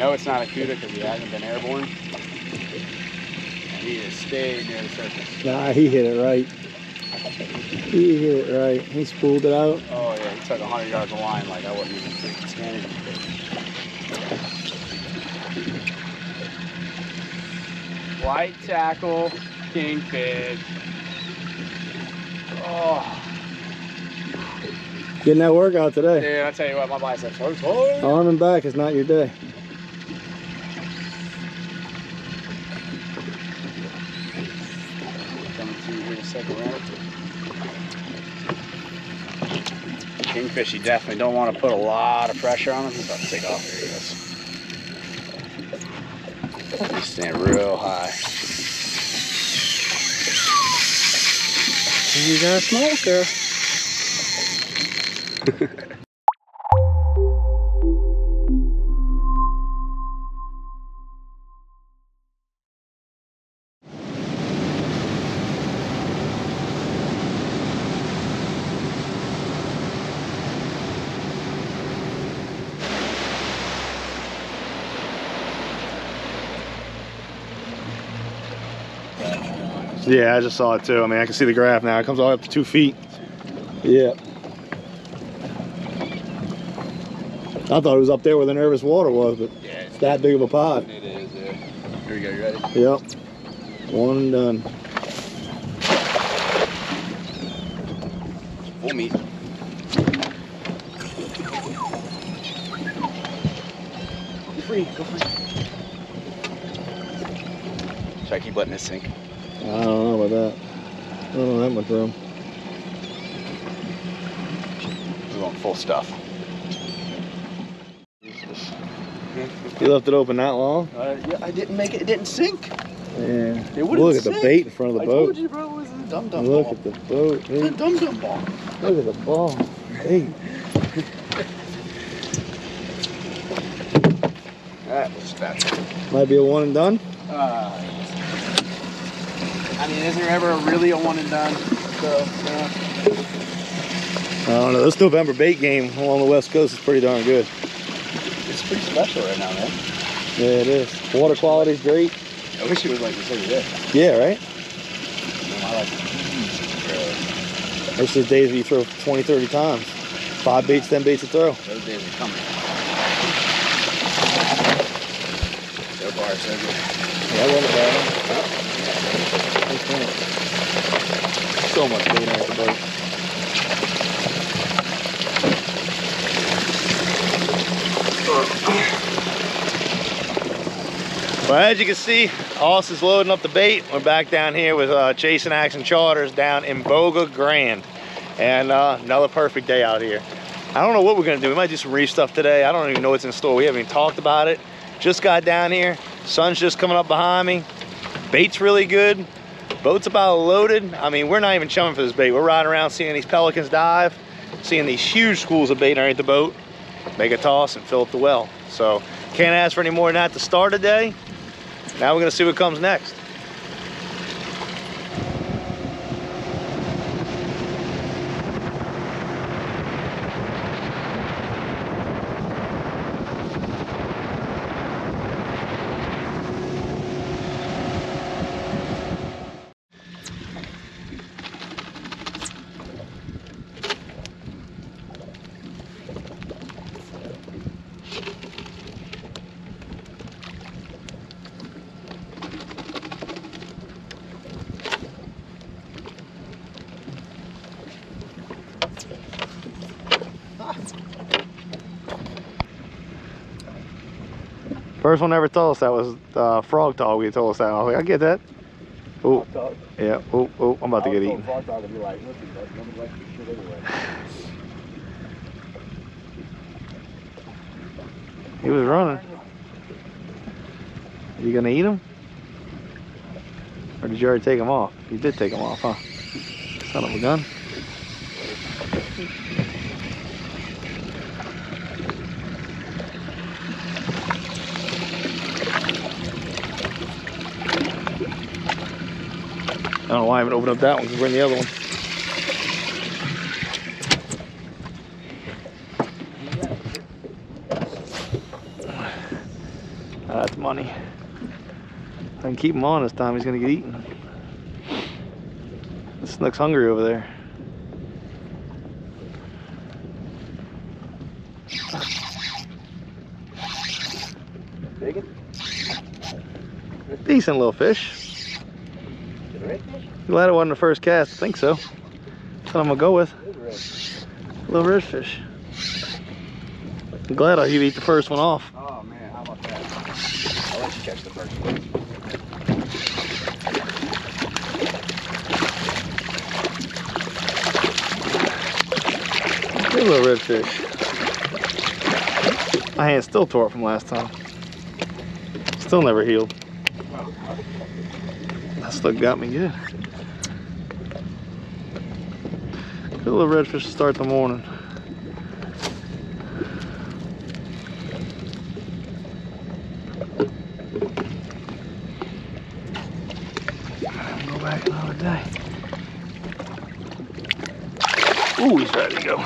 know it's not a cuda because he hasn't been airborne. And he just stayed near the surface. Nah, he hit it right. He hit it right. He spooled it out. Oh yeah, he took 100 yards of line like I wasn't even freaking scanning him. Light tackle, kingfish. Oh. Getting that workout today. Dude, I tell you what, my biceps works. Arm and back is not your day. Coming through here to second round. Kingfish, you definitely don't want to put a lot of pressure on him. He's about to take off. There he goes. He's standing real high. He's our smoker. Yeah, I just saw it too. I mean, I can see the graph now. It comes all the way up to 2 feet. Yeah. I thought it was up there where the nervous water was, but yeah, it's that big of a pod. It is, yeah. Here we go, you ready? Yep. One and done. Full meat. Go free, go free. Should I keep letting this sink? I don't know about that. I don't have much room. We want full stuff. You left it open that long? Yeah, I didn't make it. It didn't sink. Yeah. It wouldn't look at sink. The bait in front of the boat. I told you, bro, it was a dum-dum ball. Look at the boat. It's a dum-dum ball. Look at the ball. Hey. That was special. Might be a one and done? I mean, is there ever really a one and done? So, I don't know. This November bait game along the West Coast is pretty darn good. It's pretty special right now, man. Yeah, it is. Water quality's great. I wish it was like this every day. Yeah, right? I like it. There's those days where you throw 20, 30 times. 5 baits, 10 baits to throw. Those days are coming. So far, so good. Yeah, I love it, man. So much bait out the boat. Well, as you can see, Austin's loading up the bait. We're back down here with Chasing Action Charters down in Boca Grande. And another perfect day out here. I don't know what we're gonna do. We might do some reef stuff today. I don't even know what's in store. We haven't even talked about it. Just got down here. Sun's just coming up behind me. Bait's really good. Boat's about loaded. I mean, we're not even chumming for this bait. We're riding around seeing these pelicans dive, seeing these huge schools of bait underneath the boat, make a toss and fill up the well. So can't ask for any more than that to start a day. Now we're gonna see what comes next. First one ever told us that was frog dog. He told us that. I was like, I get that. Oh, yeah. Oh, I'm about to get eaten. Frog dog would be like, listen, bud, nobody likes this shit anyway. He was running. Are you gonna eat him, or did you already take him off? You did take him off, huh? Son of a gun. I don't know why I haven't opened up that one, because we're in the other one. That's money. I can keep him on this time, he's gonna get eaten. The snook's hungry over there. Big one? Decent little fish. Is it a redfish? Glad it wasn't the first cast, I think so. That's what I'm gonna go with. A little redfish. I'm glad I you eat the first one off. Oh man, how about that? I'll let you catch the first one. Good little redfish. My hand still tore it from last time. Still never healed. That still got me good. Good little redfish to start the morning. I'm gonna go back another day. Ooh, he's ready to go.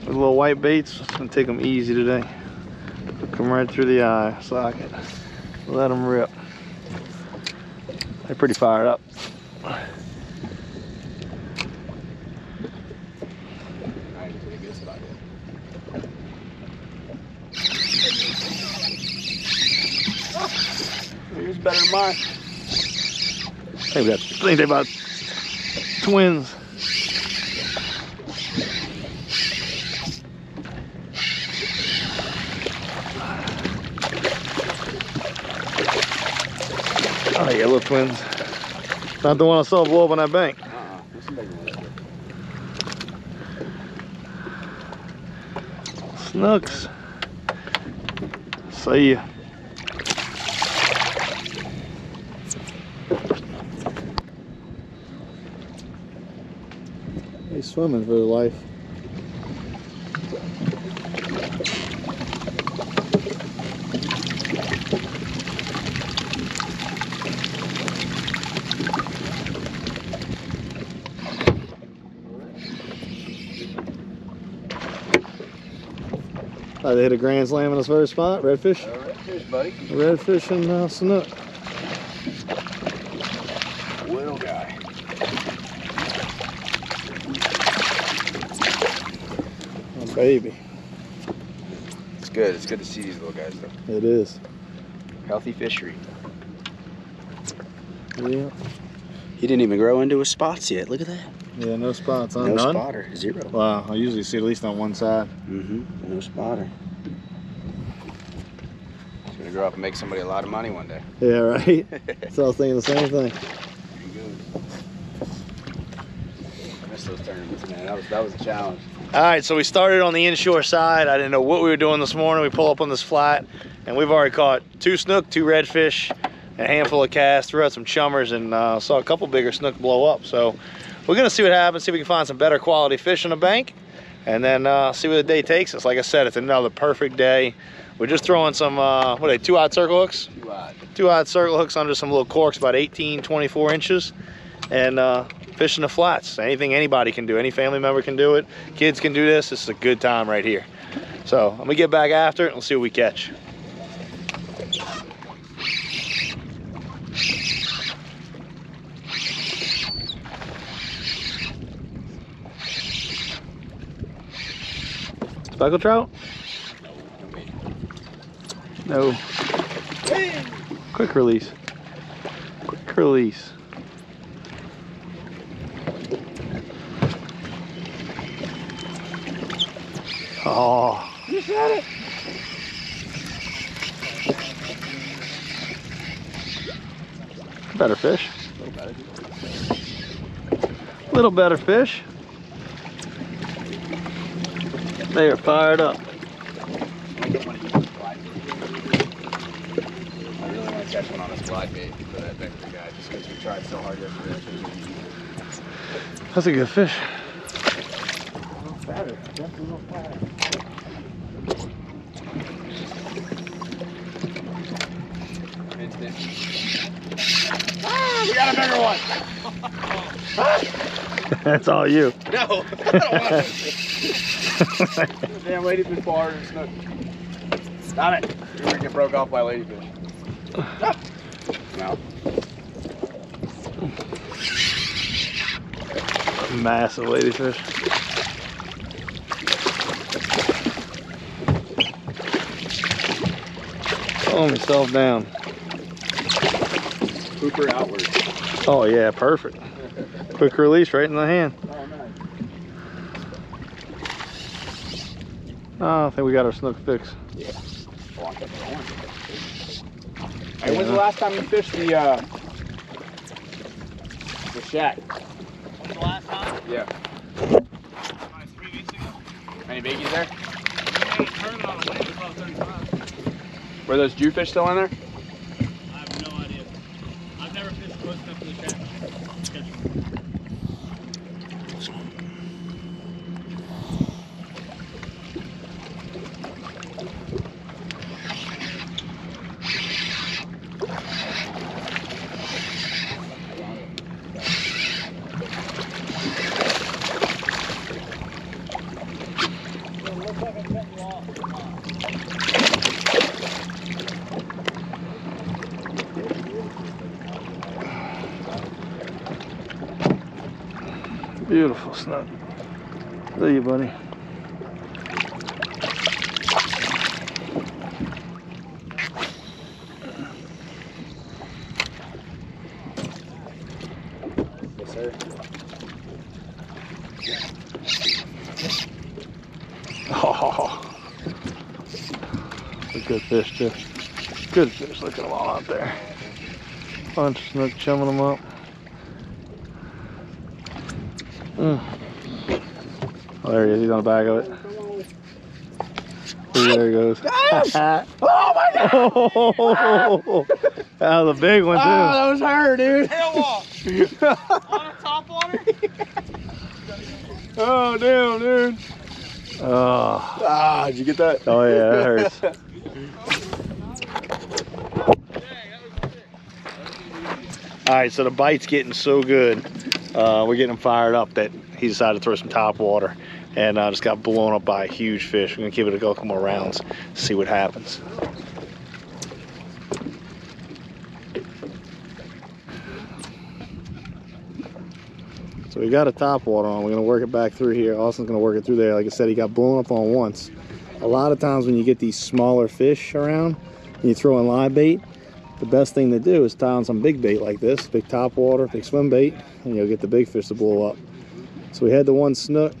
With little white baits, I'm gonna take them easy today. Hook them right through the eye socket. Let them rip. They're pretty fired up. Yours better than mine. I think they're about twins. Oh, yeah, little twins. Not the one I saw blow up on that bank. Snooks. See ya. He's swimming for their life. They hit a grand slam in this first spot. Redfish. Redfish, buddy. Redfish and snook. Little guy. Oh, baby. It's good. It's good to see these little guys, though. It is. Healthy fishery. Yeah. He didn't even grow into his spots yet. Look at that. Yeah, no spots, huh? No none? Spotter, zero. Wow, I usually see at least on one side. Mm-hmm, no spotter. He's gonna grow up and make somebody a lot of money one day. Yeah, right? So I was thinking the same thing. I missed those tournaments, man. That was a challenge. All right, so we started on the inshore side. I didn't know what we were doing this morning. We pull up on this flat, and we've already caught 2 snook, 2 redfish, a handful of casts. Threw out some chummers and saw a couple bigger snook blow up, so... We're gonna see what happens, see if we can find some better quality fish in the bank, and then see where the day takes us. Like I said, it's another perfect day. We're just throwing some, what are they, 2-aught circle hooks? 2-aught. 2-aught circle hooks under some little corks, about 18, 24 inches, and fishing the flats. Anything anybody can do, any family member can do it. Kids can do this. This is a good time right here. So I'm gonna get back after it and let's see what we catch. Speckled trout? No. Hey. Quick release. Quick release. Oh. You got it. Better fish. Little better fish. They are fired up. I really want to catch one on a slide bait for that vector guy, just because we tried so hard yesterday. That's a good fish. A little fatter, just a little fatter. Ah, we got a bigger one. Ah. That's all you. No, I don't want to. Damn lady's been farther than snook. Stop it. You're gonna get broke off by ladyfish. Ah. No. Massive ladyfish. Pulling myself down. Hooper outward. Oh yeah, perfect. Quick release right in the hand. Oh, nice. Oh, I think we got our snook fix. Yeah. Hey, when's the last time you fished the shack? When's the last time? Yeah. About 3 weeks ago. Any biggies there? Hey, turn it on the weight, about 35. Were those Jewfish still in there? I have no idea. I've never fished close enough to the shack. Beautiful snook. There you, buddy. Yes, sir. Oh, a good fish too. Good fish. Look at them all out there. Bunch of snook chumming them up. Oh, there he is. He's on the back of it. Oh, there he goes. Oh my God! Oh, that was a big one too. Oh, that was her, dude. Hell off. On a top water. Oh damn, dude. Oh. Ah, did you get that? Oh yeah, that hurts. All right, so the bite's getting so good. We're getting him fired up that he decided to throw some top water and just got blown up by a huge fish. We're gonna give it a couple more rounds, see what happens. So we got a top water on. We're gonna work it back through here. Austin's gonna work it through there. Like I said, he got blown up on once. A lot of times when you get these smaller fish around and you throw in live bait, the best thing to do is tie on some big bait like this, big top water, big swim bait, and you'll get the big fish to blow up. So we had the one snook,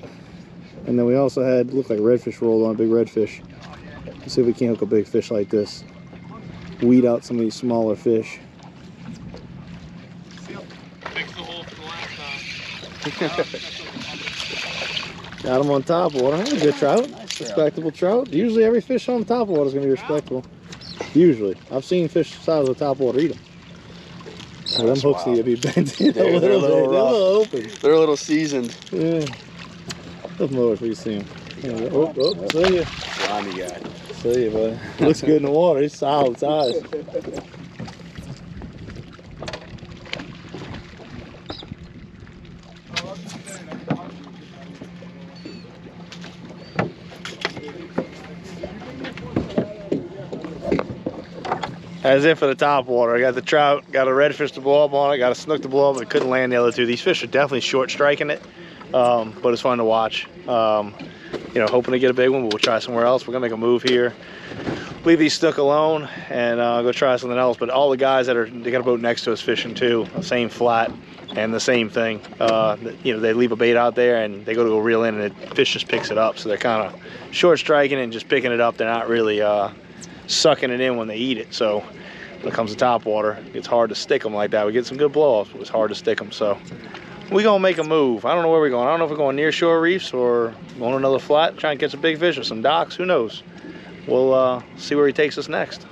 and then we also had, looked like redfish rolled on, big redfish. Let's see if we can't hook a big fish like this. Weed out some of these smaller fish. Fix the hole for the last time. Got him on top water. That was a good trout. Nice trout. Respectable trout. Usually every fish on top water is going to be respectable. Usually, I've seen fish the size of the top water eat them. So them hooks need to be bent in a little bit. They're a little open. They're a little seasoned. Yeah. Let's lower if we can see them. Oh, oh, see ya. Slimy guy. See ya, buddy. Looks good in the water. He's solid size. That's it for the top water. I got the trout, got a redfish to blow up on it, got a snook to blow up, but couldn't land the other two. These fish are definitely short striking it, but it's fun to watch. You know, hoping to get a big one, but we'll try somewhere else. We're gonna make a move here, leave these snook alone, and go try something else. But all the guys that are, they got a boat next to us fishing too, same flat and the same thing. You know, they leave a bait out there and they go reel in, and the fish just picks it up. So they're kind of short striking and just picking it up. They're not really sucking it in when they eat it. So when it comes to top water, it's hard to stick them like that. We get some good blow-offs, but it's hard to stick them. So we're gonna make a move. I don't know where we're going. I don't know if we're going near shore reefs or on another flat, trying to catch a big fish or some docks. Who knows? We'll see where he takes us next.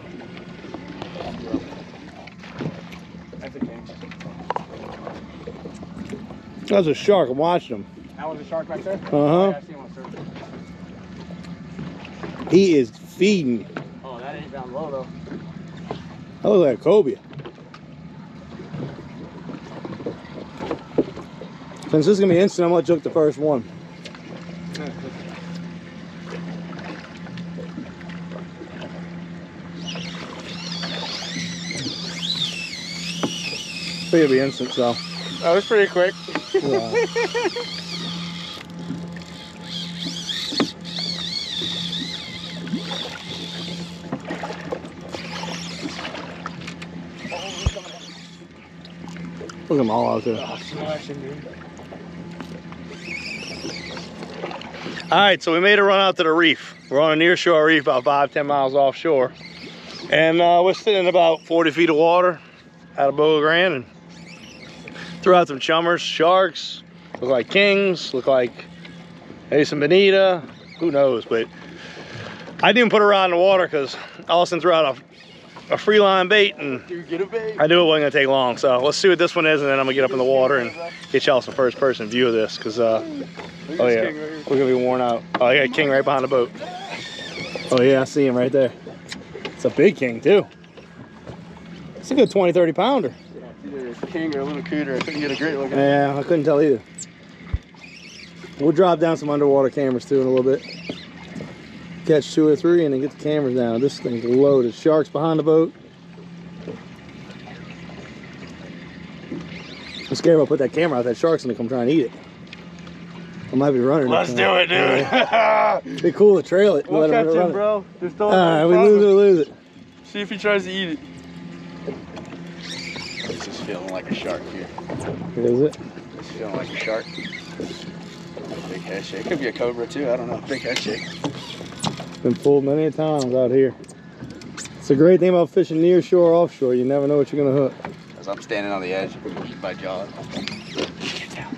That's a shark. I'm watching him. That was a shark back there? Uh-huh. Yeah, I see him on surface. He is feeding. Down low though. That looks like a cobia. Since this is gonna be instant, I'm gonna jerk the first one. pretty instant, though. That was pretty quick. Yeah. Look at them all out there. Oh, smashing, dude. All right, so we made a run out to the reef. We're on a near shore reef about 5-10 miles offshore. And we're sitting about 40 feet of water out of Boca Grande, and threw out some chummers, sharks, look like kings, look like maybe some bonita, who knows, but I didn't put a rod in the water because Austin threw out a free line bait, and I knew it wasn't gonna take long. So let's see what this one is, and then I'm gonna get up in the water and get y'all some first person view of this, because oh yeah, we're gonna be worn out. Oh, I got a king right behind the boat. Oh yeah, I see him right there. It's a big king too. It's a good 20-30 pounder. Yeah, it's either a king or a little cooter. I couldn't get a great look at it. Yeah, I couldn't tell either. We'll drop down some underwater cameras too in a little bit. Catch 2 or 3 and then get the cameras down. This thing's loaded. Sharks behind the boat. I'm scared if I put that camera out, that shark's gonna come try and eat it. I might be running. Let's do it, dude. Yeah. It'd be cool to trail it. We'll catch him, bro. Just don't let him. All right, we lose it. See if he tries to eat it. This is feeling like a shark here. Is it? It's feeling like a shark. Big head shake. Could be a cobra too. I don't know. Big head shake. Been pulled many times out here. It's a great thing about fishing near shore, offshore. You never know what you're gonna hook. As I'm standing on the edge, keep my jaw. Get down.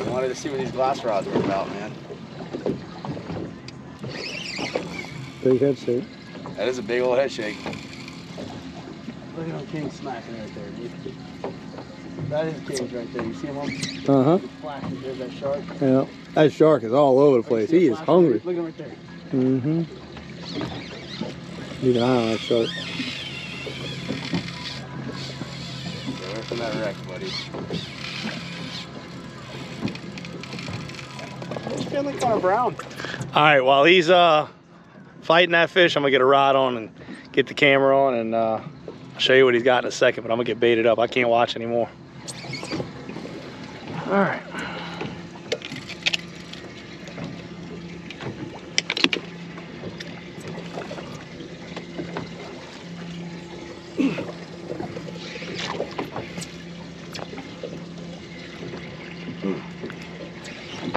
I wanted to see what these glass rods were about, man. Big head shake. That is a big old head shake. Look at them kings smacking right there, dude. That is kings right there. You see them all? Uh-huh. Flashing. There's that shark. Yeah. That shark is all over the place. He is hungry. Look at him right there. Mm-hmm. Leave an eye on that shark. Get away from that wreck, buddy. Feeling kind of brown. All right, while he's fighting that fish, I'm gonna get a rod on and get the camera on, and I'll show you what he's got in a second, but I'm gonna get baited up. I can't watch anymore. All right.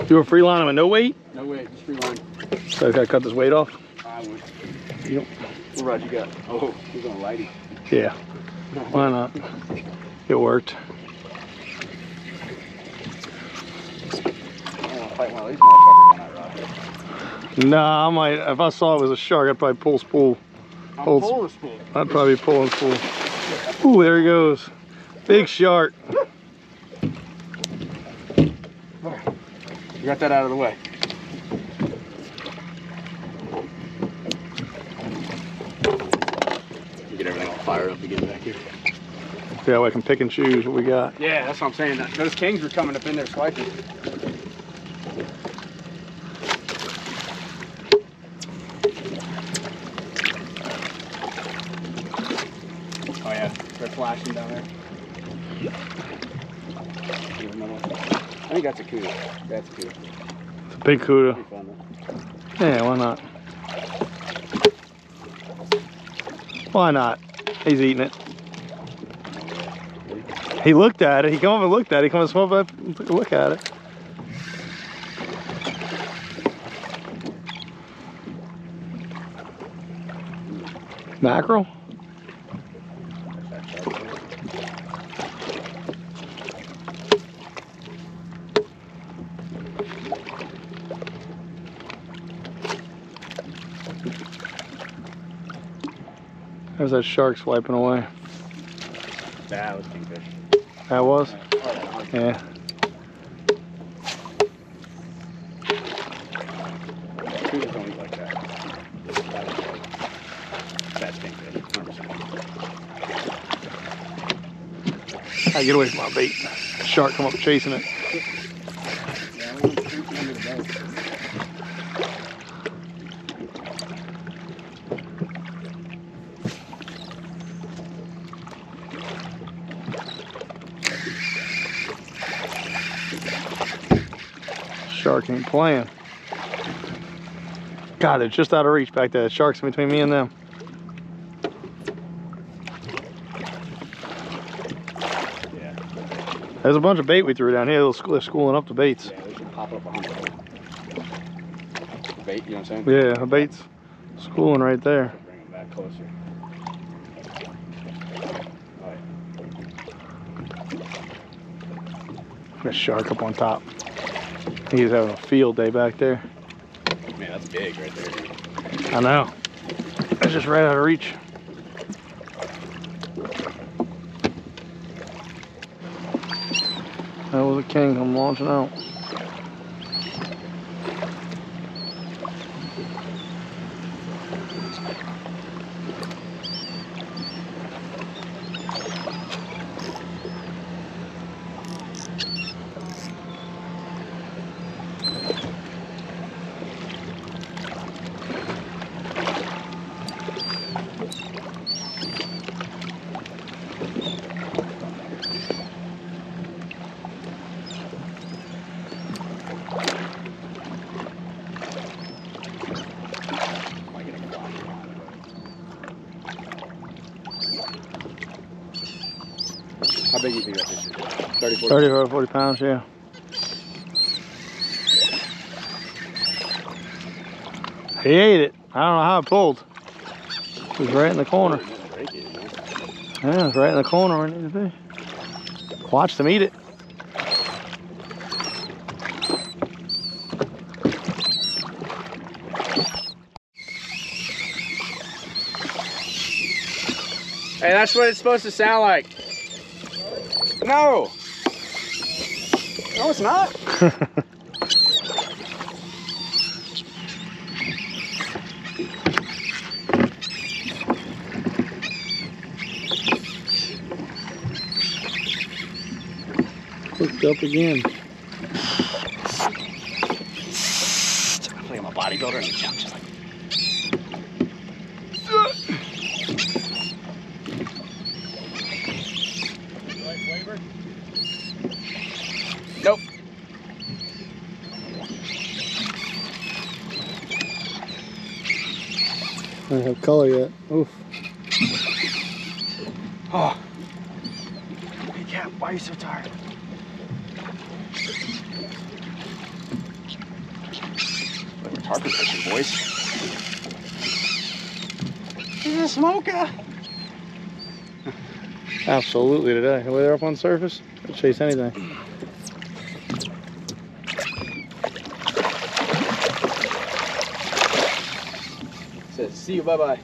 Do a free line with no weight? No weight, just free line. So I gotta cut this weight off? I would. You don't. What rod you got? Oh, he's going lighty. Yeah. Why not? It worked. I want to fight one of these motherfuckers on that rod. Nah, I might. If I saw it was a shark, I'd probably pull spool. Pull spool. I'd probably pull and spool. Ooh, there he goes. Big shark. Got that out of the way. Get everything all fired up again back here. Yeah, I can pick and choose what we got. Yeah, that's what I'm saying. Those kings were coming up in there swiping. Oh yeah, they're flashing down there. Here's another one. I think that's a cooter. That's a cooter. It's a big cooter. Yeah, why not? Why not? He's eating it. He looked at it. He come over and looked at it. He come over and took a look at it. Mackerel? There's that shark swiping away. That was kingfish. That was? Yeah. Cooters don't eat like that. That's kingfish. 100%. I get away from my bait. Shark come up chasing it. shark ain't playing. God, it's just out of reach back there. The shark's in between me and them. Yeah. There's a bunch of bait we threw down here. They're schooling up the baits. Yeah, they should pop up behind the bait, you know what I'm saying? Yeah, the bait's schooling right there. Bring them back closer. A shark up on top. He's having a field day back there. Man, that's big right there, dude. I know. That's just right out of reach. That was a king. I'm launching out. How big do you think that fish is? 30, 40? 30 or 40 pounds, yeah. He ate it. I don't know how it pulled. It was right in the corner. Yeah, it was right in the corner where it needed to be. Watch them eat it. Hey, that's what it's supposed to sound like. No! No, it's not! Hooked up again. I play my bodybuilder and jump just like. Nope. I don't have color yet. Oof. Oh. Hey, Cap, why are you so tired? Like we're tarpon fishing, boys. This is a smoker. Absolutely today. The way they're up on the surface, they'll chase anything. See you, bye bye.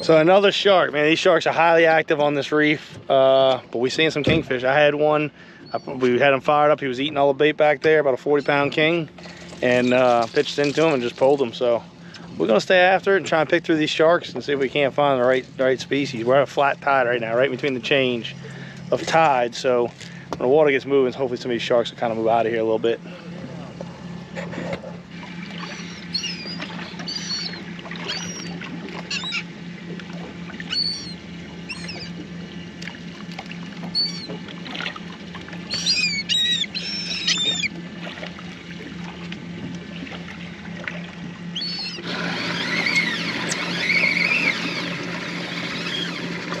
So another shark, man. These sharks are highly active on this reef, but we seen some kingfish. I had one. We had him fired up. He was eating all the bait back there, about a 40-pound king, and pitched into him and just pulled him. So we're gonna stay after it and try and pick through these sharks and see if we can't find the right species. We're at a flat tide right now, right between the change of tide. So when the water gets moving, hopefully some of these sharks will kind of move out of here a little bit.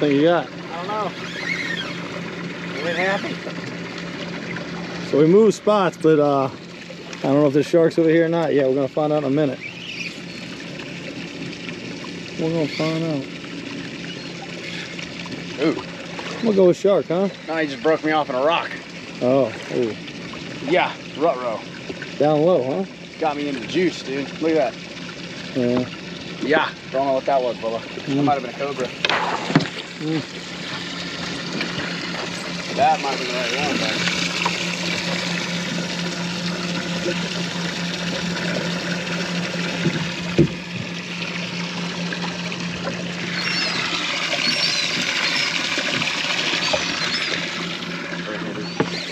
You got? I don't know. It ain't happy. So we moved spots, but I don't know if the shark's over here or not. Yeah, we're gonna find out in a minute. We're gonna find out. Ooh. I'm gonna go with shark, huh? No, he just broke me off in a rock. Oh. Ooh. Yeah, rut-row. Down low, huh? Got me in the juice, dude. Look at that. Yeah. Yeah. Don't know what that was, Bubba. That might have been a cobra. That might be the right one, man.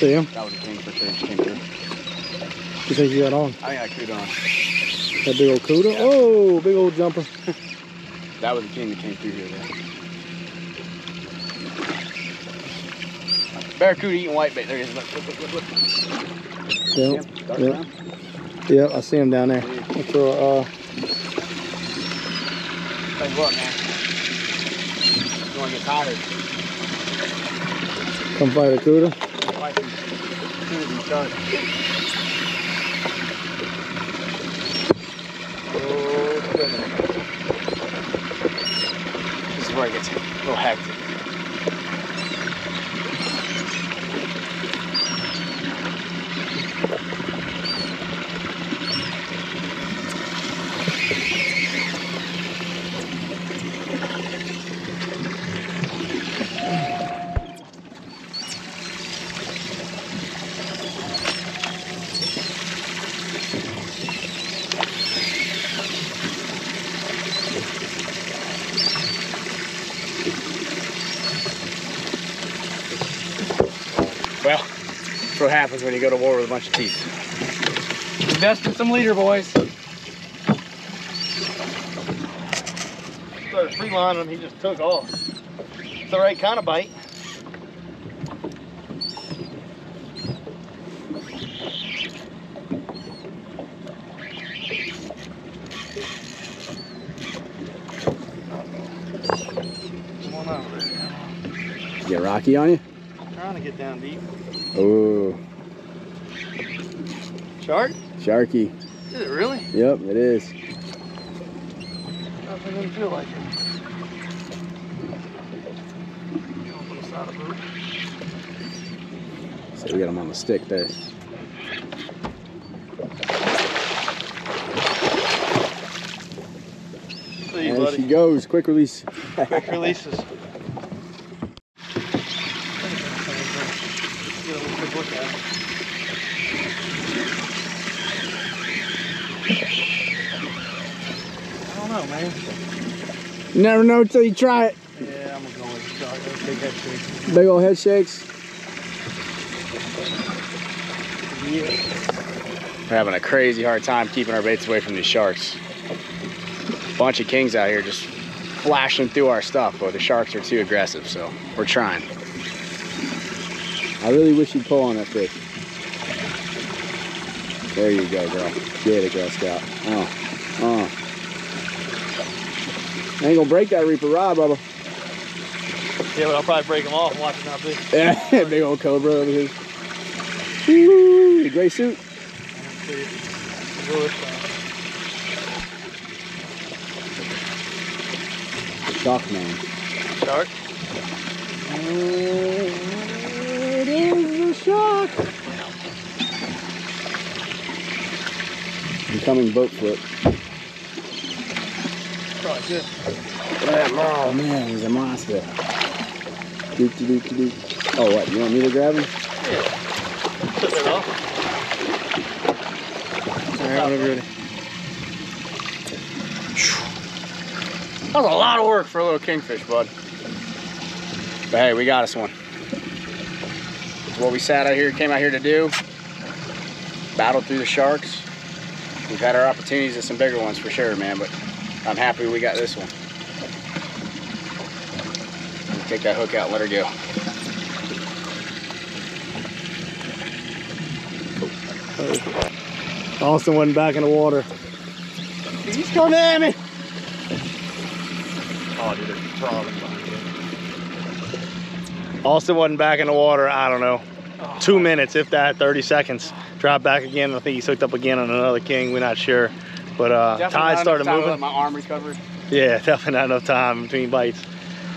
See him? That was a king for sure. Just came through. You think you got on? I got a cooter on. That big old cooter? Yeah. Oh, big old jumper. That was a king that came through here, man. Barracuda eating whitebait. There he is. Look, look, look, look. Yep. Yep. Yep, I see him down there. That's a, Thanks a lot, man. You want to get tired. Come fight a cooter. Fight some cooters and sharks. Oh, goodness. This is where it gets a little hectic. What happens when you go to war with a bunch of teeth. Invest in some leader, boys. Started free lining him, he just took off. It's the right kind of bite. Come on over. Get rocky on you? I'm trying to get down deep. Oh, shark? Sharky. Is it really? Yep, it is. Nothing didn't feel like it. So we got him on the stick there. See you, buddy. She goes. Quick release. Quick releases. You never know until you try it. Yeah, I'm gonna go with the shark. Big head shakes. Big old head shakes. Yeah. We're having a crazy hard time keeping our baits away from these sharks. Bunch of kings out here just flashing through our stuff, but the sharks are too aggressive, so we're trying. I really wish you'd pull on that fish. There you go, girl. Get it, Girl Scout. I ain't gonna break that Reaper Rod, Bubba. Yeah, but I'll probably break him off watching that big. Yeah, big old cobra over here. Woo! The gray suit. Shark, man. Shark? It is a shark. Incoming boat flip. Look at that ball. Oh man, he's a monster. Doop, doop, doop, doop. Oh, what? You want me to grab him? Yeah. Put that off. Alright, everybody. That was a lot of work for a little kingfish, bud. But hey, we got us one. It's what we sat out here, came out here to do. Battled through the sharks. We've had our opportunities at some bigger ones for sure, man, but I'm happy we got this one. Take that hook out, let her go. Austin wasn't back in the water. He's coming at me! Oh, dude, there's a problem behind you. Austin wasn't back in the water, I don't know. 2 minutes, if that, 30 seconds. Dropped back again, I think he's hooked up again on another king, we're not sure. But tide started moving. My arm recovered. Yeah, definitely not enough time between bites.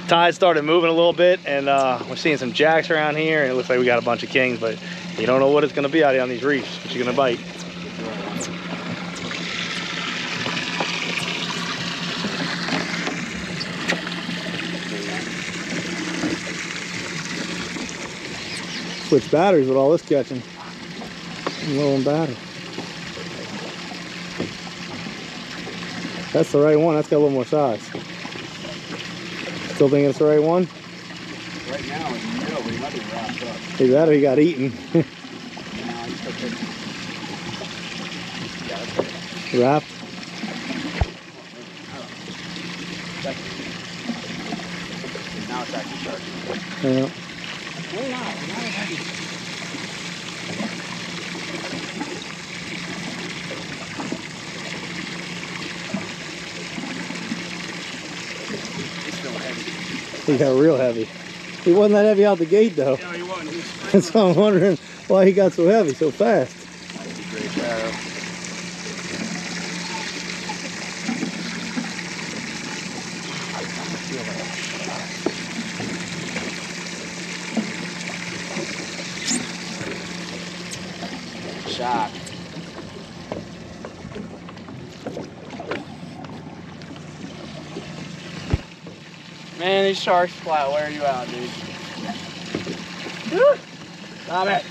Tide started moving a little bit, and we're seeing some jacks around here, and it looks like we got a bunch of kings, but you don't know what it's going to be out here on these reefs, but you're going to bite. Switch batteries with all this catching. I'm low on battery. That's the right one. That's got a little more size. Still think it's the right one? Right right now is really let him wrap up. Either that or he got eaten. No, he's still picking. Yeah, that's good. Wrapped. Now it's actually charging. Yeah. It's way out. It's not heavy. He got real heavy. He wasn't that heavy out the gate though. No, he wasn't. That's so I'm wondering why he got so heavy so fast. That's a great arrow. Shot. Man, these sharks flat wear you out, dude. Stop it.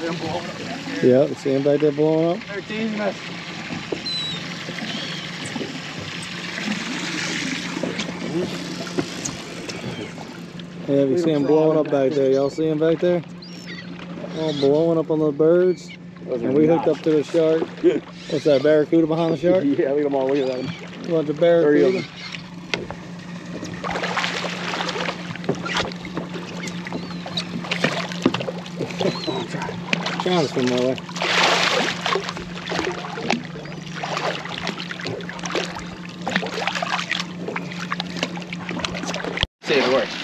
They're blowing up back here. Yep, see anybody there blowing up? 13 missed. Yeah, you see them blowing up back there. Y'all see them back there? All blowing up on the birds. And we hooked up to a shark. What's that, barracuda behind the shark? Yeah, look at them all. Look at them. Bunch of barracuda. Trying to swim my way. See if it works.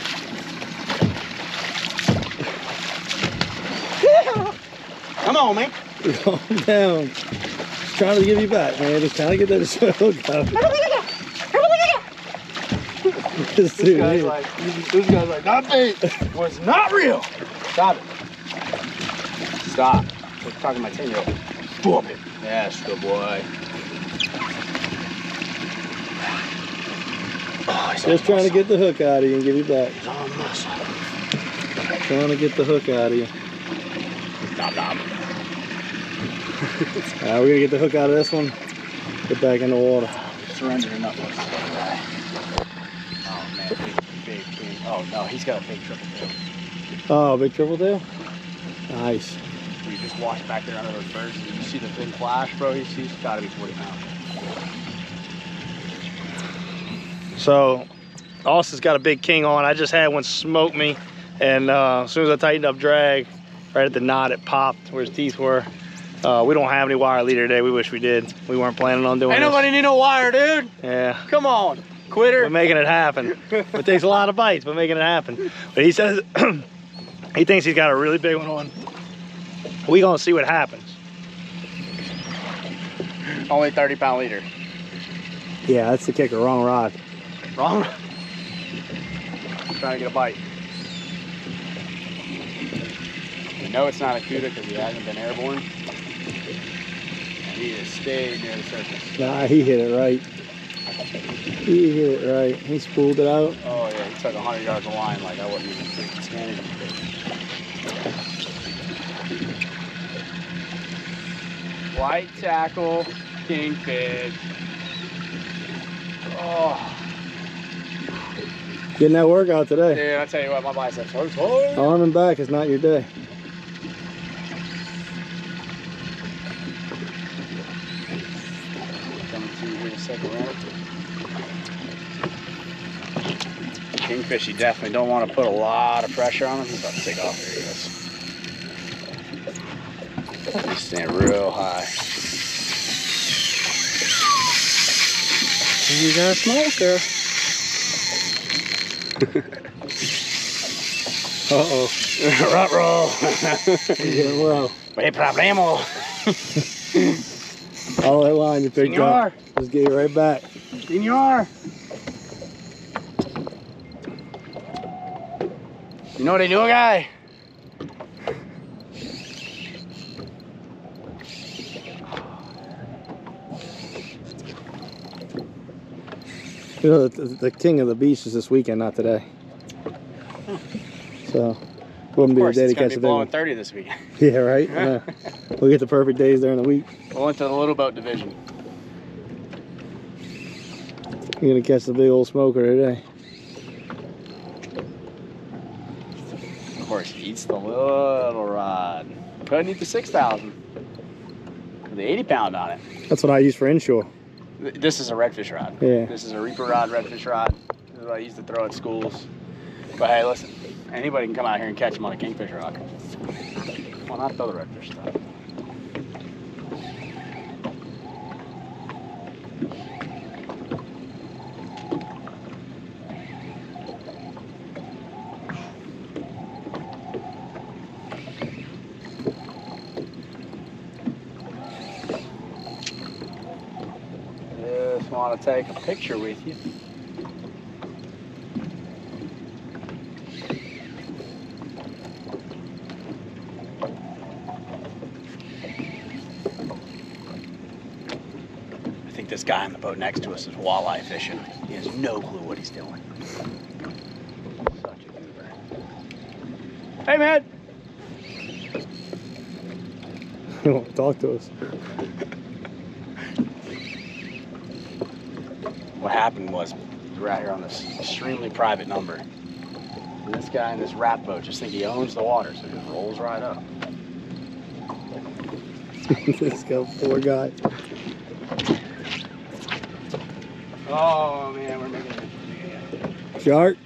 Come on, man. Calm down. Just trying to give you back, man. Just trying to get that hook up. This guy's like, that bait was not real. Stop it. Stop. I'm talking to my 10-year-old. Boop it. Yes, good boy. Oh, just trying to get the hook out of you and give you back. He's on muscle. Trying to get the hook out of you. Stop, stop. Alright, we're going to get the hook out of this one. Get back in the water. Surrender enough. Oh, man. Big. Oh, no. He's got a big tripletail. Oh, big tripletail? Nice. We just washed back there under those birds. You see the big flash, bro? He's got to be 40 pounds. So, Austin's got a big king on. I just had one smoke me. And as soon as I tightened up drag, right at the knot, it popped where his teeth were. We don't have any wire leader today. We wish we did. We weren't planning on doing it. Ain't nobody need no wire, dude. Yeah. Come on, quitter. We're making it happen. It takes a lot of bites, but making it happen. But he says... He thinks he's got a really big one on. We gonna see what happens. Only 30-pound leader. Yeah, that's the kicker. Wrong rod. Wrong rod. Trying to get a bite. We know it's not a cuda because he hasn't been airborne. And he just stayed near the surface. Nah, he hit it right. He hit it right. He spooled it out. Oh yeah, he took 100 yards of line like I wasn't even freaking scanning him. White tackle, kingfish. Oh. Getting that workout today. Dude, I tell you what, my biceps hurts. Arm and back is not your day. Coming to you here in a second round. Kingfish, you definitely don't want to put a lot of pressure on him. He's about to take off. There he goes. He's standing real high. He's a smoker. Uh-oh. Rot roll. Wait, problemo. All that line you picked up. Let's get you right back. Senor. You know what they do, guy? You know, the king of the beach is this weekend, not today. Huh. So, wouldn't be a day to catch a big one. Of course, it's going to be blowing 30 this weekend. Yeah, right? We'll get the perfect days during the week. We'll into the little boat division. You're going to catch the big old smoker today. course, he eats the little rod. Couldn't eat the 6,000 with the 80 pound on it. That's what I use for inshore. This is a redfish rod. Yeah. This is a Reaper rod, redfish rod. This is what I used to throw at schools. But hey, listen, anybody can come out here and catch them on a kingfish rock. Well, not throw the redfish stuff. Want to take a picture with you. I think this guy on the boat next to us is walleye fishing. He has no clue what he's doing. Such a goober. Hey, man! He won't talk to us. What happened was, we were out here on this extremely private number. And this guy in this rat boat just thinks he owns the water, so he just rolls right up. This poor guy. Oh man, we're making a picture again. Shark?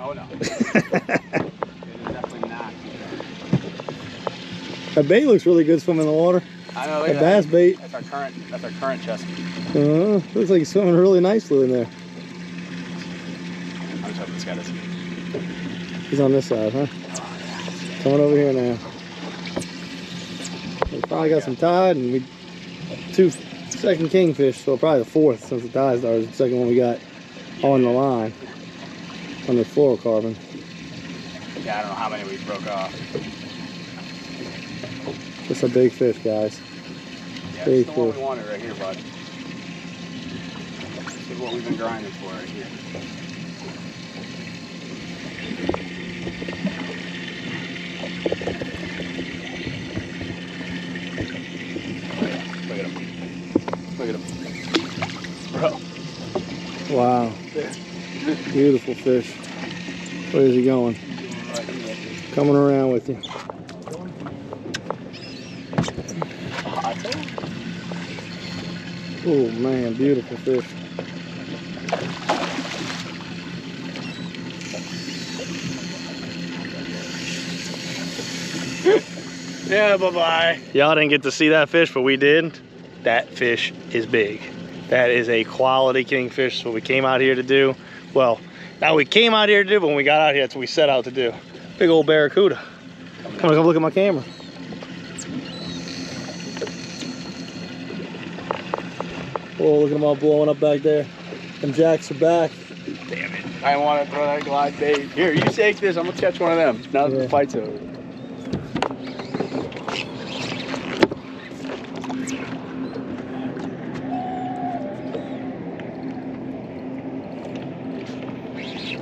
Oh no. It is definitely not. That bait looks really good swimming in the water. I know, that bass bait. That's our current chesky. Looks like it's swimming really nicely in there. I'm just hoping this guy doesn't. He's on this side, huh? Oh, yeah. Coming over here now. We probably got some tide and we two second kingfish, so probably the fourth since the tide started. The second one we got on the line on the fluorocarbon. Yeah, I don't know how many we broke off. It's a big fish, guys. Yeah, big fish. That's the one we wanted right here, bud. This is what we've been grinding for right here. Oh, yeah. Look at him. Look at him. Bro. Wow. Beautiful fish. Where is he going? Coming around with you. Oh man, beautiful fish. Yeah, bye-bye. Y'all didn't get to see that fish, but we did. That fish is big. That is a quality kingfish. That's what we came out here to do. Well, now we came out here to do, but when we got out here, that's what we set out to do. Big old barracuda. Come on, come look at my camera. Oh, look at them all blowing up back there. Them jacks are back. Damn it. I want to throw that glide bait. Here, you take this. I'm going to catch one of them. Now that the fight's over.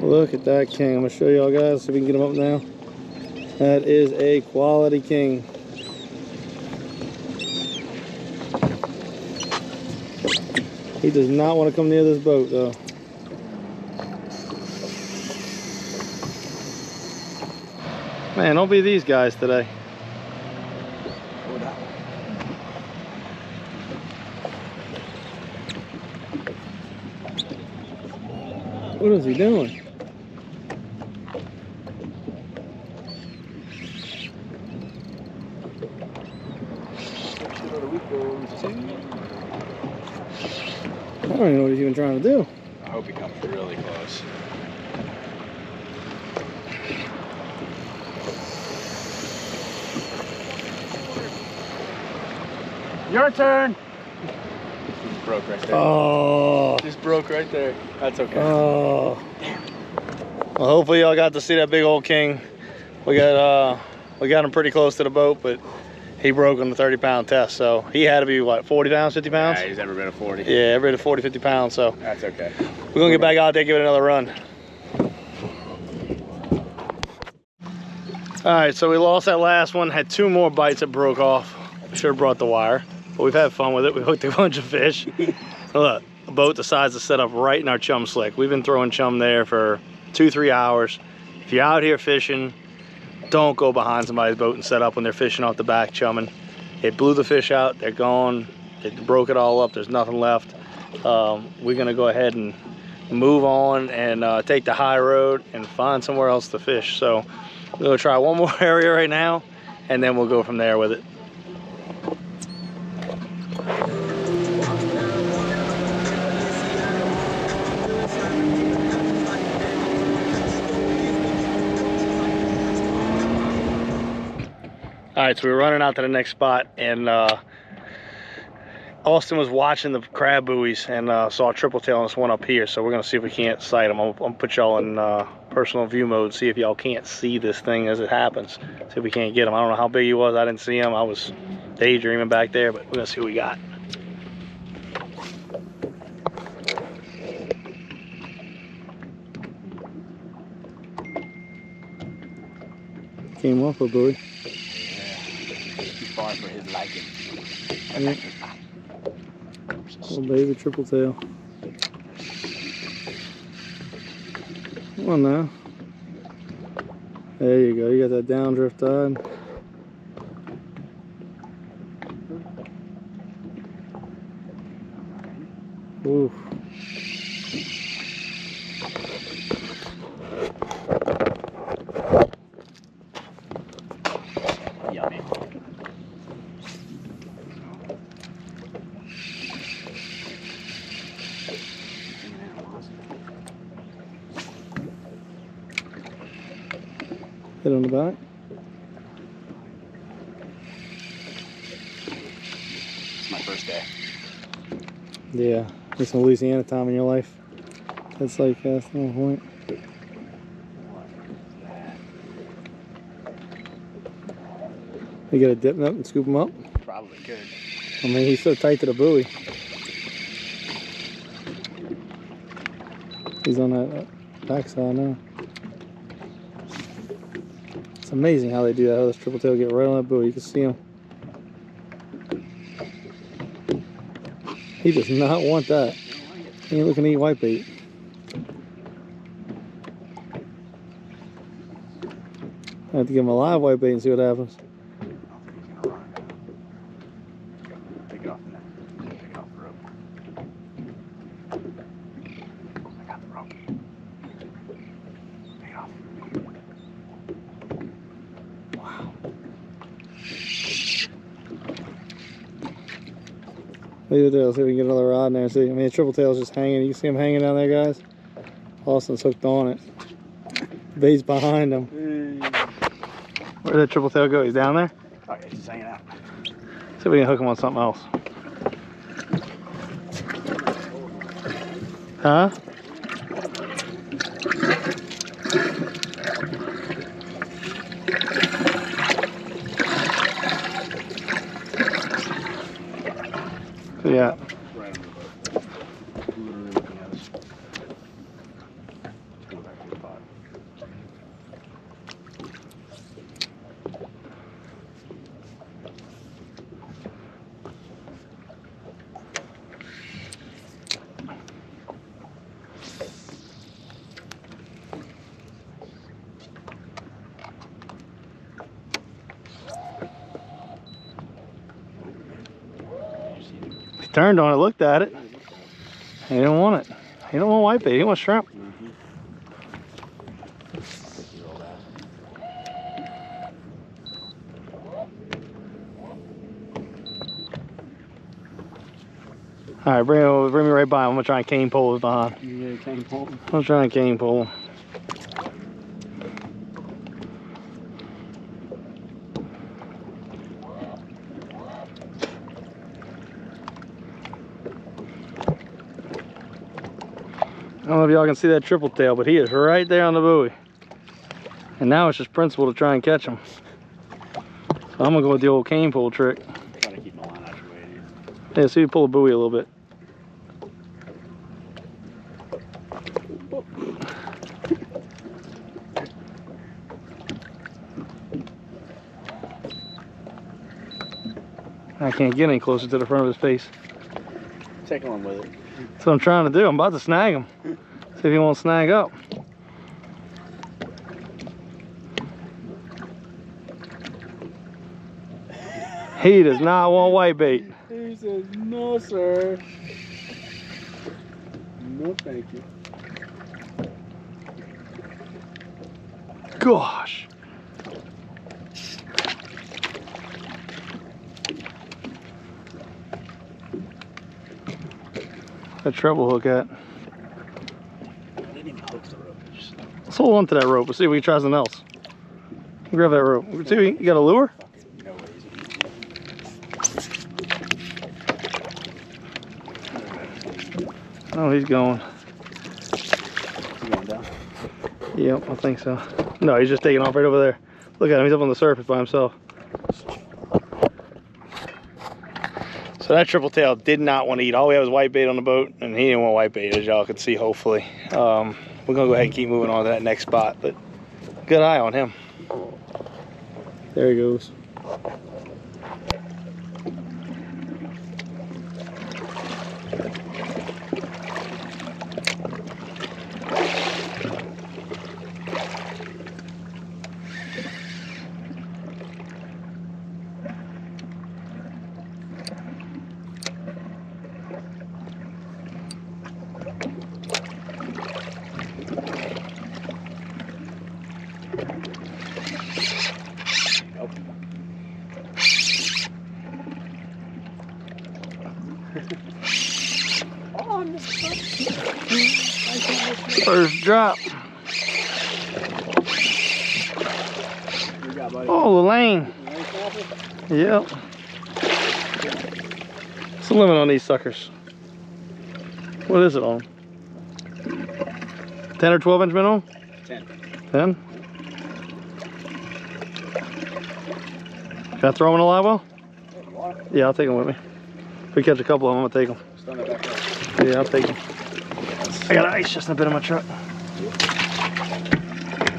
Look at that king. I'm going to show y'all guys. See if we can get him up now. That is a quality king. He does not want to come near this boat, though. Man, don't be these guys today. What is he doing? I don't even know what he's even trying to do. I hope he comes really close. Your turn! Just broke right there. Oh! Just broke right there. That's okay. Oh! Well, hopefully y'all got to see that big old king. We got him pretty close to the boat, but he broke on the 30-pound test, so he had to be, what, 40 pounds, 50 pounds? Yeah, he's never been a 40. Yeah, ever been a 40, 50 pounds, so. That's okay. We're going to get back out there, give it another run. All right, so we lost that last one, had two more bites that broke off. Should have brought the wire, but we've had fun with it. We hooked a bunch of fish. Look, a boat decides to set up right in our chum slick. We've been throwing chum there for 2-3 hours. If you're out here fishing, Don't go behind somebody's boat and set up when they're fishing off the back chumming. It blew the fish out, they're gone. It broke it all up, there's nothing left. We're gonna go ahead and move on and take the high road and find somewhere else to fish. So we're gonna try one more area right now and then we'll go from there with it. All right, so we're running out to the next spot, and Austin was watching the crab buoys and saw a tripletail on this one up here, so we're gonna see if we can't sight them. I'm gonna put y'all in personal view mode, see if y'all can't see this thing as it happens, see if we can't get him. I don't know how big he was, I didn't see him, I was daydreaming back there, but we're gonna see what we got. Came off a buoy. Yeah, too far for his liking. Yeah. Little baby tripletail. Come on now. There you go. You got that downdrift tide. Ooh. Hit on the back. It's my first day. Yeah, it's some Louisiana time in your life. That's like that's no point. You gotta dip them up and scoop them up? Probably could. I mean, he's so tight to the buoy. He's on that backside now. Amazing how they do that, how this tripletail get right on that buoy. You can see him. He does not want that. He ain't looking to eat whitebait. I have to give him a live whitebait and see what happens. Take it off the net. Take it off the rope. I got the rope. Take it off. Leave it there, let's see if we can get another rod in there. See, I mean, the tripletail's just hanging. You can see him hanging down there, guys. Austin's hooked on it. Bait's behind him. Where did that tripletail go? He's down there? Okay, he's just hanging out. See if we can hook him on something else. Huh? Yeah. Turned on it, looked at it. He didn't want it. He don't want whitebait. He didn't want shrimp. Mm-hmm. All right, bring me right by him. I'm gonna try and cane pole his behind. You gonna cane pole him? I'm trying to cane pole him. I don't know if y'all can see that tripletail, but he is right there on the buoy. And now it's just principle to try and catch him. So I'm gonna go with the old cane pole trick. Try to keep my line out your way, dude. Yeah, see if you pull the buoy a little bit. I can't get any closer to the front of his face. Take one with it. That's what I'm trying to do. I'm about to snag him. See if he won't snag up. He does not want white bait. He says, no, sir. No, thank you. Gosh. That treble hook at. Let's hold on to that rope. Let's see if we can try something else. Grab that rope. Let's see if we can, you got a lure? Oh, he's going. He's going down. Yep, I think so. No, he's just taking off right over there. Look at him, he's up on the surface by himself. So that tripletail did not want to eat. All we had was white bait on the boat, and he didn't want white bait, as y'all could see, hopefully. We're going to go ahead and keep moving on to that next spot, but good eye on him. There he goes. First drop. Oh, the lane. Yep. What's the limit on these suckers? What is it on? 10 or 12 inch minnow? 10. 10? Can I throw them in a live well? Yeah, I'll take them with me. If we catch a couple of them, I'm going to take them. Yeah, I'll take them. I got an ice chest in a bit of my truck.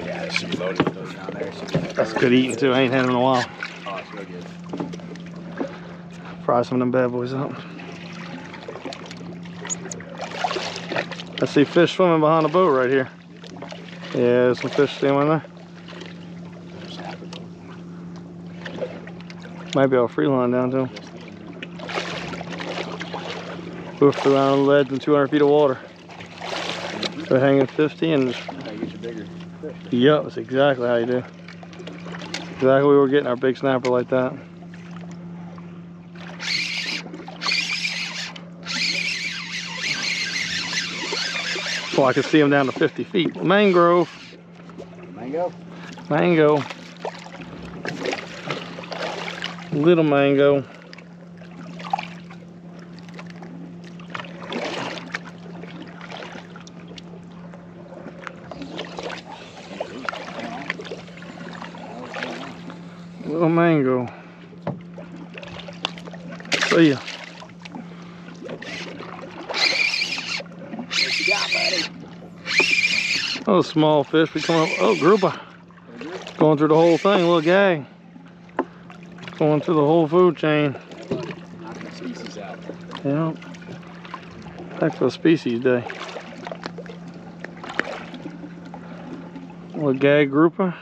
Yeah, it should be loaded with those down there. That's good eating too. I ain't had it in a while. Oh, it's real good. Fry some of them bad boys up. I see fish swimming behind the boat right here. Yeah, there's some fish swimming there. Might be all free line down to them. Hoofed around the ledge in 200 feet of water. They're hanging 50 and just... Yep, that's exactly how you do. Exactly, we were getting our big snapper like that. Well, I could see him down to 50 feet. Mangrove. Mango. Mango. Little mango. Little mango. See ya. What you got, buddy? Oh, small fish. We come up. Oh, grouper. Going through the whole thing. Little gag. Going through the whole food chain. Knocking species out. Yep. Back for species day. Little gag grouper.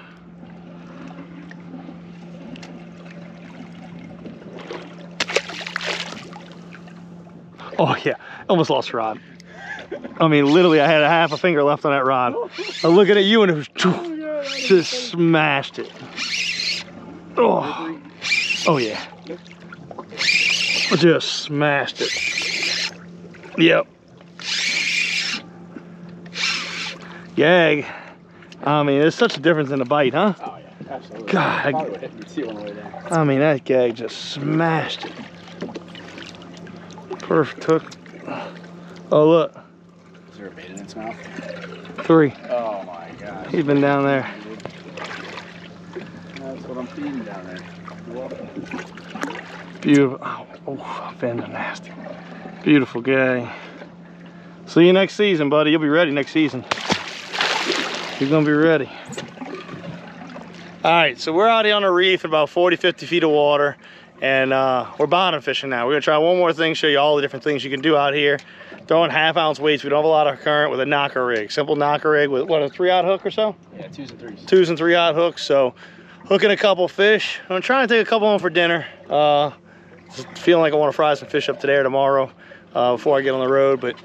Oh yeah, almost lost rod. I mean, literally, I had a half a finger left on that rod. I'm looking at you and it was just smashed it. Oh, oh yeah, just smashed it. Yep. Gag. I mean, there's such a difference in the bite, huh? Oh yeah, absolutely. God, I mean, that gag just smashed it. Perfect hook. Oh, look. Is there a bait in its mouth? 3. Oh, my gosh. He's been down there. That's what I'm feeding down there. You're welcome. Beautiful. Oh, oh, been nasty. Beautiful guy. See you next season, buddy. You'll be ready next season. You're going to be ready. All right, so we're out here on a reef about 40, 50 feet of water. And we're bottom fishing now. We're gonna try one more thing, show you all the different things you can do out here. Throwing half-ounce weights. We don't have a lot of current with a knocker rig. Simple knocker rig with, what, a 3/0 hook or so? Yeah, 2s and 3s. 2s and 3/0 hooks, so hooking a couple fish. I'm trying to take a couple home for dinner. Feeling like I want to fry some fish up today or tomorrow before I get on the road, but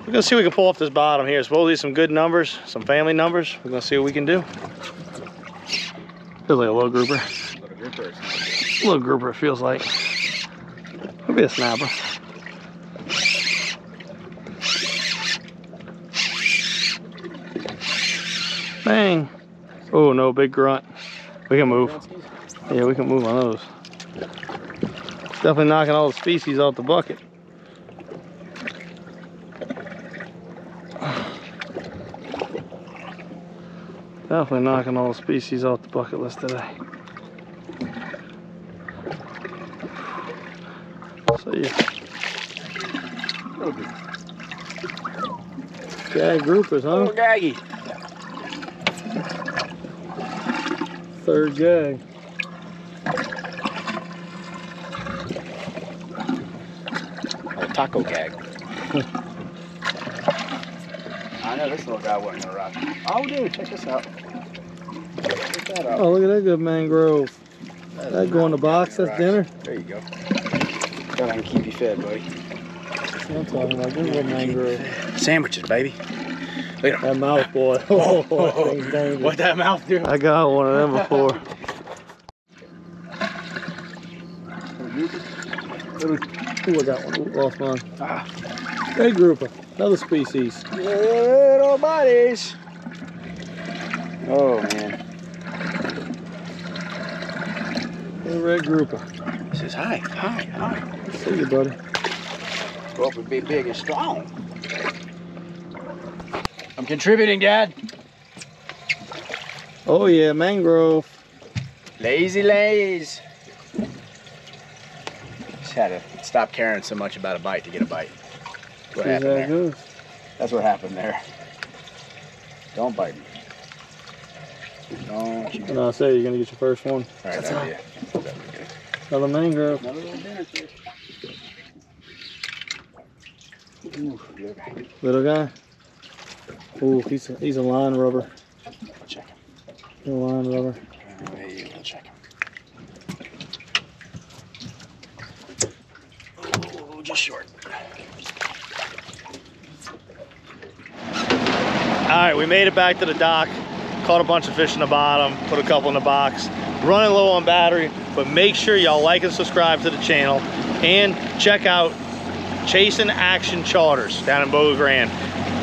we're gonna see what we can pull off this bottom here. Supposedly some good numbers, some family numbers. We're gonna see what we can do. Feels like a little grouper. Little grouper, it feels like. Could be a snapper. Bang. Oh no, big grunt. We can move. Yeah, we can move on those. Definitely knocking all the species off the bucket. Definitely knocking all the species off the bucket list today. So yeah. Gag groupers, huh? Little gaggy. Third gag. Oh, taco gag. I know this little guy wasn't gonna rock. Oh, dude, check this out. Check that out. Oh, look at that good mangrove. That go in the box. That's dinner. There you go. That I can keep you fed, buddy. That's what I'm talking about. Good little mangrove. Sandwiches, baby. Look at that mouth, boy. Oh, oh, what that mouth do? I got one of them before. Ooh, I got one. Lost mine. Ah. Red grouper. Another species. Little bodies. Oh, man. Hey, red grouper. He says, hi, hi, hi. See you, buddy. Hope it'd be big and strong. I'm contributing, Dad. Oh yeah, mangrove. Lazy lays. Just had to stop caring so much about a bite to get a bite. That's what happened there. Good? That's what happened there. Don't bite me. Don't you? No, I say you're gonna get your first one. All right, that's idea. Another mangrove. Another little dinner fish. Ooh, little guy. Little guy. Oh, he's a line rubber. Check him. He's a line rubber. Hey, we'll check him. Oh, just short. Alright, we made it back to the dock. Caught a bunch of fish in the bottom, put a couple in the box. Running low on battery, but make sure y'all like and subscribe to the channel. And check out Chasing Action Charters down in Boca Grande.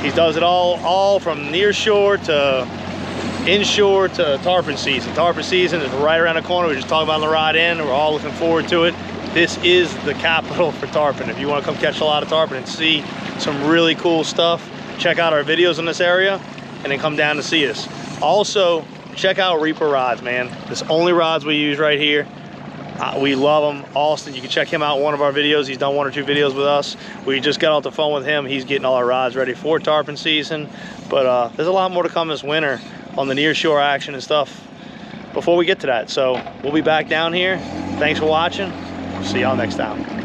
He does it all from near shore to inshore to tarpon season. Tarpon season is right around the corner. We were just talking about the rod end. We're all looking forward to it. This is the capital for tarpon. If you want to come catch a lot of tarpon and see some really cool stuff, check out our videos in this area and then come down to see us. Also, check out Reaper Rods, man. It's the only rods we use right here. We love him. Austin, you can check him out in one of our videos. He's done one or two videos with us. We just got off the phone with him. He's getting all our rods ready for tarpon season. But there's a lot more to come this winter on the near shore action and stuff before we get to that. So we'll be back down here. Thanks for watching. See y'all next time.